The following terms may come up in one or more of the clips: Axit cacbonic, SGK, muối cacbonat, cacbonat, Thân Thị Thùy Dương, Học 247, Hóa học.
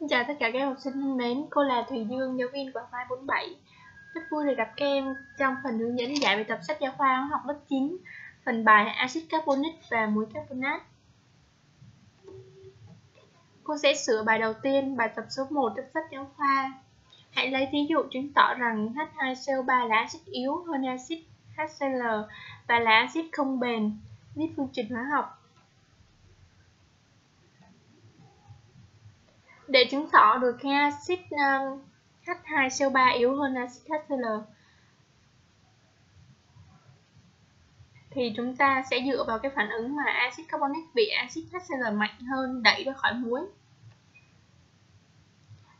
Xin chào tất cả các học sinh thân mến, cô là Thùy Dương, giáo viên của Học 247. Rất vui được gặp các em trong phần hướng dẫn dạy bài tập sách giáo khoa Hóa học lớp 9, phần bài Axit cacbonic và muối carbonat. Cô sẽ sửa bài đầu tiên, bài tập số 1 trong sách giáo khoa. Hãy lấy thí dụ chứng tỏ rằng H2CO3 là axit yếu hơn axit HCl và là axit không bền. Viết phương trình hóa học. Để chứng tỏ được axit H2CO3 yếu hơn axit HCl thì chúng ta sẽ dựa vào cái phản ứng mà axit carbonic bị axit HCl mạnh hơn đẩy ra khỏi muối.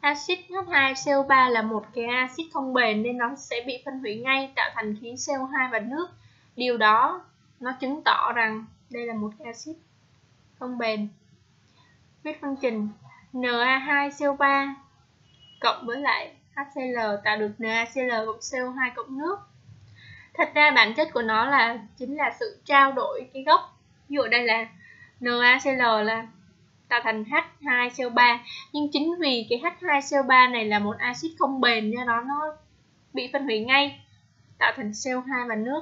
Axit H2CO3 là một cái axit không bền nên nó sẽ bị phân hủy ngay, tạo thành khí CO2 và nước. Điều đó nó chứng tỏ rằng đây là một cái axit không bền. Viết phương trình Na2CO3 cộng với lại HCl tạo được NaCl cộng CO2 cộng nước. Thật ra bản chất của nó là chính là sự trao đổi cái gốc. Ví dụ đây là NaCl là tạo thành H2CO3, nhưng chính vì cái H2CO3 này là một axit không bền do đó nó bị phân hủy ngay, tạo thành CO2 và nước.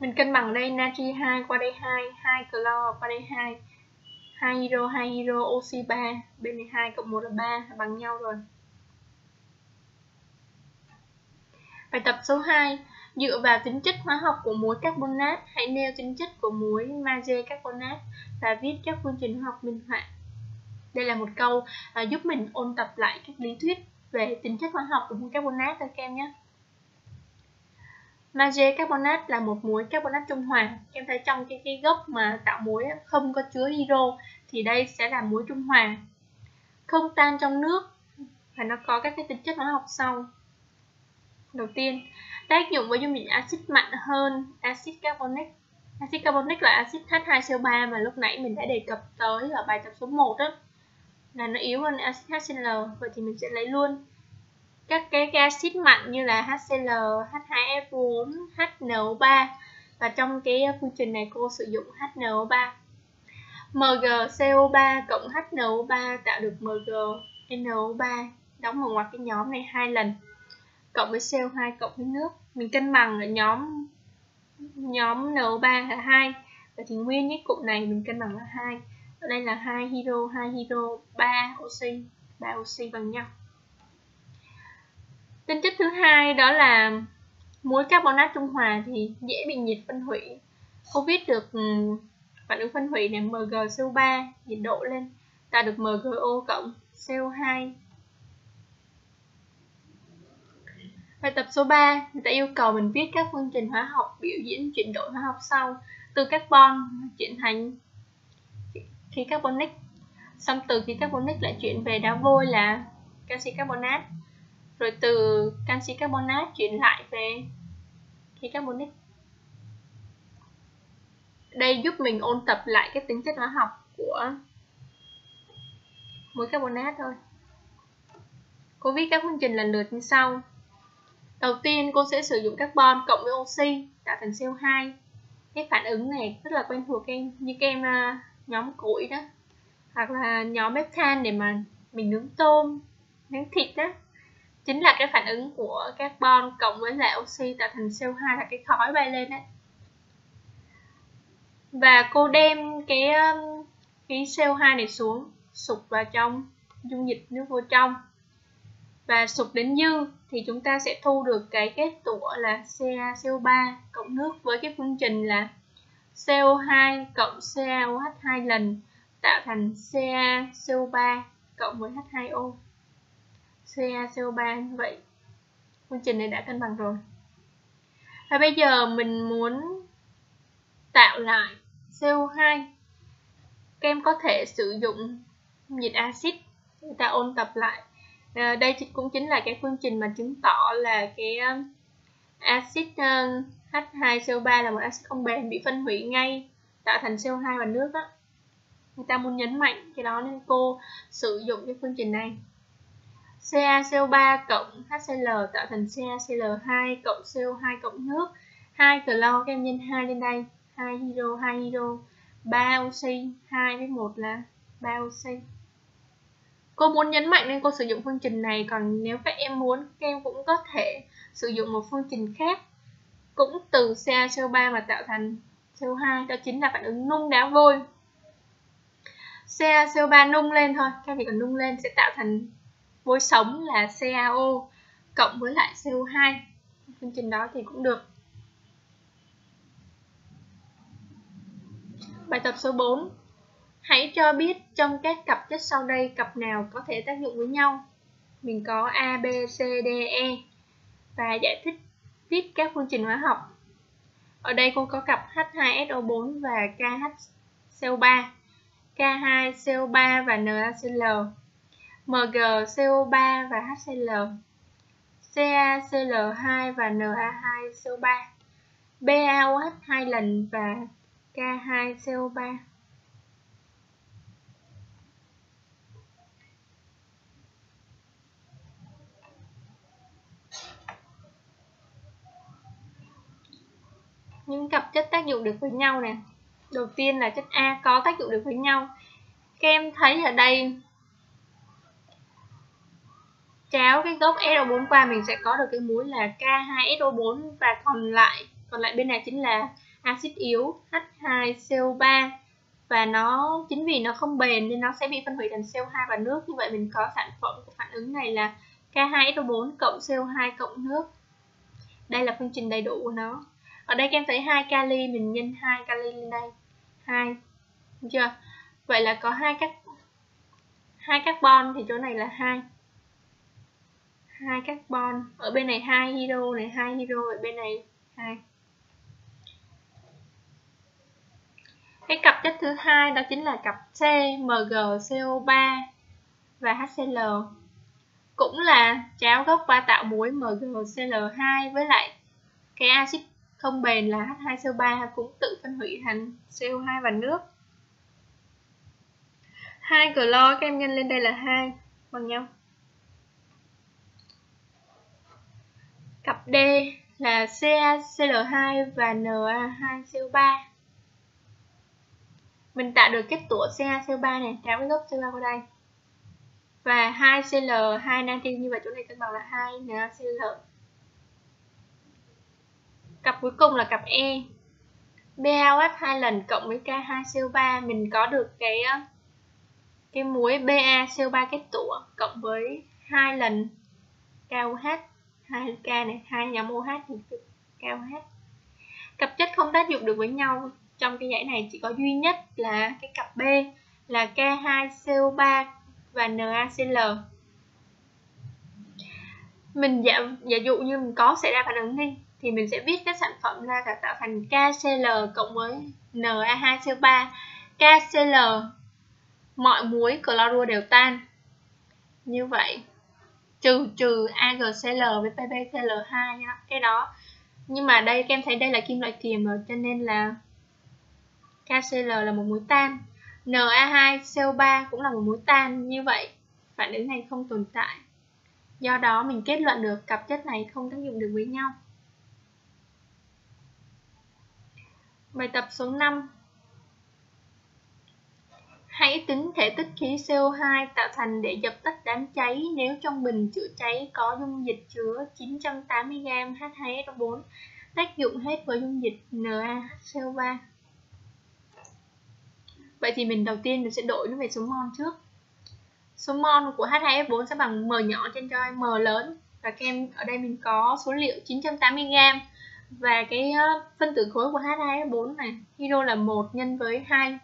Mình cân bằng đây natri 2 qua đây 2, 2 clo qua đây 2. 2 hydro, oxy 3, bên này 2 cộng 1 là 3, bằng nhau rồi. Bài tập số 2, dựa vào tính chất hóa học của muối carbonat, hãy nêu tính chất của muối magie carbonat và viết các phương trình hóa học minh họa. Đây là một câu giúp mình ôn tập lại các lý thuyết về tính chất hóa học của muối carbonat cho các em nhé. Magie carbonat là một muối carbonat trung hòa. Em thấy trong cái gốc mà tạo muối không có chứa hydro thì đây sẽ là muối trung hòa, không tan trong nước và nó có các cái tính chất hóa học sau. Đầu tiên, tác dụng với dung dịch axit mạnh hơn axit carbonic. Axit carbonic là axit H2CO3 mà lúc nãy mình đã đề cập tới ở bài tập số 1 đó, là nó yếu hơn axit HCl. Vậy thì mình sẽ lấy luôn các cái axit mạnh như là HCl, H2S4, HNO3 và trong cái phương trình này cô sử dụng HNO3. MgCO3 cộng HNO3 tạo được MgNO3, đóng vào ngoặc cái nhóm này 2 lần, cộng với CO2 cộng với nước. Mình cân bằng ở nhóm NO3 là 2. Vậy thì nguyên cái cụm này mình cân bằng là 2. Ở đây là 2 hydro, 3 oxy bằng nhau. Tính chất thứ hai đó là muối carbonat trung hòa thì dễ bị nhiệt phân hủy. Cô viết được phản ứng phân hủy này MgCO3 nhiệt độ lên tạo được MgO cộng CO2. Bài tập số 3 người ta yêu cầu mình viết các phương trình hóa học biểu diễn chuyển đổi hóa học sau, từ carbon chuyển thành khí carbonic, xong từ khí carbonic lại chuyển về đá vôi là canxi carbonat. Rồi từ canxi carbonat chuyển lại về khí carbonic. Đây giúp mình ôn tập lại cái tính chất hóa học của muối carbonat thôi. Cô viết các phương trình lần lượt như sau. Đầu tiên cô sẽ sử dụng carbon cộng với oxy tạo thành CO2. Cái phản ứng này rất là quen thuộc em, như các em nhóm củi đó, hoặc là nhóm bếp than để mà mình nướng tôm, nướng thịt đó. Chính là cái phản ứng của carbon cộng với lại oxy tạo thành CO2 là cái khói bay lên đấy. Và cô đem cái CO2 này xuống, sụp vào trong dung dịch nước vô trong và sụp đến dư thì chúng ta sẽ thu được cái kết tủa là CaCO3 cộng nước với cái phương trình là CO2 cộng CaOH 2 lần tạo thành CaCO3 cộng với H2O. CaCO3 như vậy. Phương trình này đã cân bằng rồi. Và bây giờ mình muốn tạo lại CO2. Các em có thể sử dụng dịch axit người ta ôn tập lại. Đây cũng chính là cái phương trình mà chứng tỏ là cái axit H2CO3 là một axit không bền, bị phân hủy ngay, tạo thành CO2 và nước đó. Người ta muốn nhấn mạnh cái đó nên cô sử dụng cái phương trình này. CaCO3 cộng HCl tạo thành CaCl2 cộng CO2 cộng nước. 2 clo các em nhân 2 lên đây, 2 hydro, 3 oxy, 2 với 1 là 3OC. Cô muốn nhấn mạnh nên cô sử dụng phương trình này, còn nếu các em muốn, các em cũng có thể sử dụng một phương trình khác cũng từ CaCO3 mà tạo thành CO2, đó chính là phản ứng nung đá vôi. CaCO3 nung lên thôi, các em chỉ cần nung lên sẽ tạo thành vôi sống là CaO cộng với lại CO2. Phương trình đó thì cũng được. Bài tập số 4. Hãy cho biết trong các cặp chất sau đây cặp nào có thể tác dụng với nhau. Mình có A, B, C, D, E và giải thích viết các phương trình hóa học. Ở đây cô có cặp H2SO4 và KHCO3, K2CO3 và NaCl, MgCO3 và HCl, CaCl2 và Na2CO3, BaOH 2 lần và K2CO3. Những cặp chất tác dụng được với nhau nè. Đầu tiên là chất A có tác dụng được với nhau. Các em thấy ở đây tráo cái gốc SO4 qua mình sẽ có được cái muối là K2SO4 và còn lại bên này chính là axit yếu H2CO3 và nó chính vì nó không bền nên nó sẽ bị phân hủy thành CO2 và nước. Như vậy mình có sản phẩm của phản ứng này là K2SO4 cộng CO2 cộng nước. Đây là phương trình đầy đủ của nó. Ở đây các em thấy 2 kali, mình nhân 2 kali lên đây. 2. Được chưa? Vậy là có 2 carbon thì chỗ này là 2. 2 carbon, ở bên này 2 hydro này, 2 hydro ở bên này 2. Cái cặp chất thứ hai đó chính là cặp C, MgCO3 và HCl. Cũng là tráo gốc qua tạo muối MgCl2 với lại cái axit không bền là H2CO3 cũng tự phân hủy thành CO2 và nước. 2 clo các em nhân lên đây là 2 bằng nhau. Cặp D là CaCl2 và Na2CO3. Mình tạo được kết tủa CaCl3 này, tráo cái gốc CO3 qua đây. Và 2Cl2 natri, như vậy chỗ này cân bằng là 2 NaCl. Cặp cuối cùng là cặp E, BaOH 2 lần cộng với K2CO3, mình có được cái muối BaCO3 kết tủa cộng với 2 lần KOH, 2K này, 2 nhóm OH thì KOH. Cặp chất không tác dụng được với nhau trong cái dãy này chỉ có duy nhất là cái cặp B là K2CO3 và NaCl. Mình giả dụ như mình có xảy ra phản ứng đi, thì mình sẽ viết các sản phẩm ra là tạo thành KCl cộng với Na2CO3. KCl mọi muối clorua đều tan. Như vậy trừ AgCl với PbCl2 nhá, cái đó. Nhưng mà đây các em thấy đây là kim loại kiềm rồi cho nên là KCl là một muối tan, Na2CO3 cũng là một muối tan, như vậy phản ứng này không tồn tại. Do đó mình kết luận được cặp chất này không tác dụng được với nhau. Bài tập số 5. Hãy tính thể tích khí CO2 tạo thành để dập tắt đám cháy nếu trong bình chữa cháy có dung dịch chứa 980g H2SO4 tác dụng hết với dung dịch NaCO3. Vậy thì đầu tiên mình sẽ đổi nó về số mol trước. Số mol của H2SO4 sẽ bằng m nhỏ trên cho m lớn, và các em ở đây mình có số liệu 980g. Và cái phân tử khối của H2SO4 này, hydro là 1 nhân với 2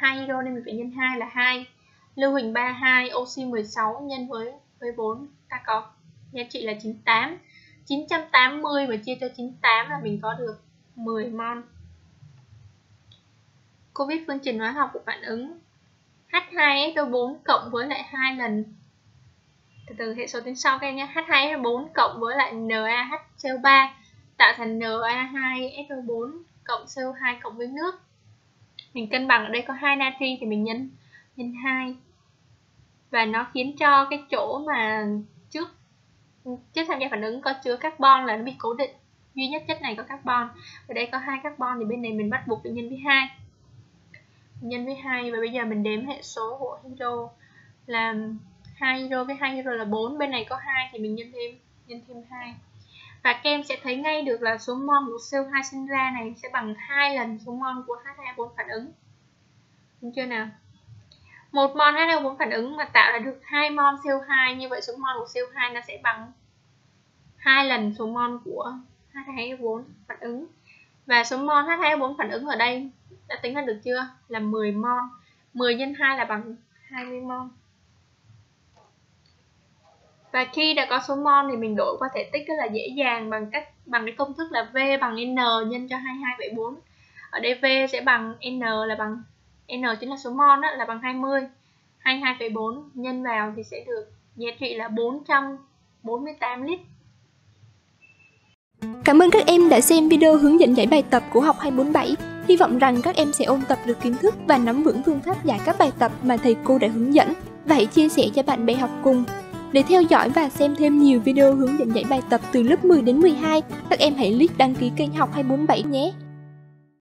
hydro nên mình phải nhân 2 là 2. Lưu huỳnh 32, oxy 16 nhân với 4, ta có giá trị là 98. 980 mà chia cho 98 là mình có được 10 mol. Cô viết phương trình hóa học của phản ứng H2SO4 cộng với lại 2 lần. Từ hệ số tính sau các em nhé, H2SO4 cộng với lại NaHCO3 tạo thành Na2SO4 cộng CO2 cộng với nước. Mình cân bằng ở đây có 2 natri thì mình nhân 2. Và nó khiến cho cái chỗ mà trước chất tham gia phản ứng có chứa carbon là nó bị cố định. Duy nhất chất này có carbon. Ở đây có 2 carbon thì bên này mình bắt buộc phải nhân với 2. nhân với 2. Và bây giờ mình đếm hệ số của hydro là 2 hydro với 2 hydro là 4. Bên này có 2 thì mình nhân thêm 2. Và các em sẽ thấy ngay được là số mol của CO2 sinh ra này sẽ bằng 2 lần số mol của H2O4 phản ứng. Đúng chưa nào? 1 mol H2O4 phản ứng mà tạo ra được 2 mol CO2, như vậy số mol của CO2 nó sẽ bằng 2 lần số mol của H2O4 phản ứng. Và số mol H2O4 phản ứng ở đây đã tính ra được chưa? Là 10 mol. 10 x 2 là bằng 20 mol. Và khi đã có số mol thì mình đổi qua thể tích rất là dễ dàng bằng cách cái công thức là V bằng N nhân cho 2274. Ở đây V sẽ bằng N là bằng N chính là số mol đó, là bằng 20. 22,4 nhân vào thì sẽ được giá trị là 448 lít. Cảm ơn các em đã xem video hướng dẫn giải bài tập của Học 247. Hy vọng rằng các em sẽ ôn tập được kiến thức và nắm vững phương pháp giải các bài tập mà thầy cô đã hướng dẫn. Và hãy chia sẻ cho bạn bè học cùng. Để theo dõi và xem thêm nhiều video hướng dẫn giải bài tập từ lớp 10 đến 12, các em hãy click đăng ký kênh Học 247 nhé!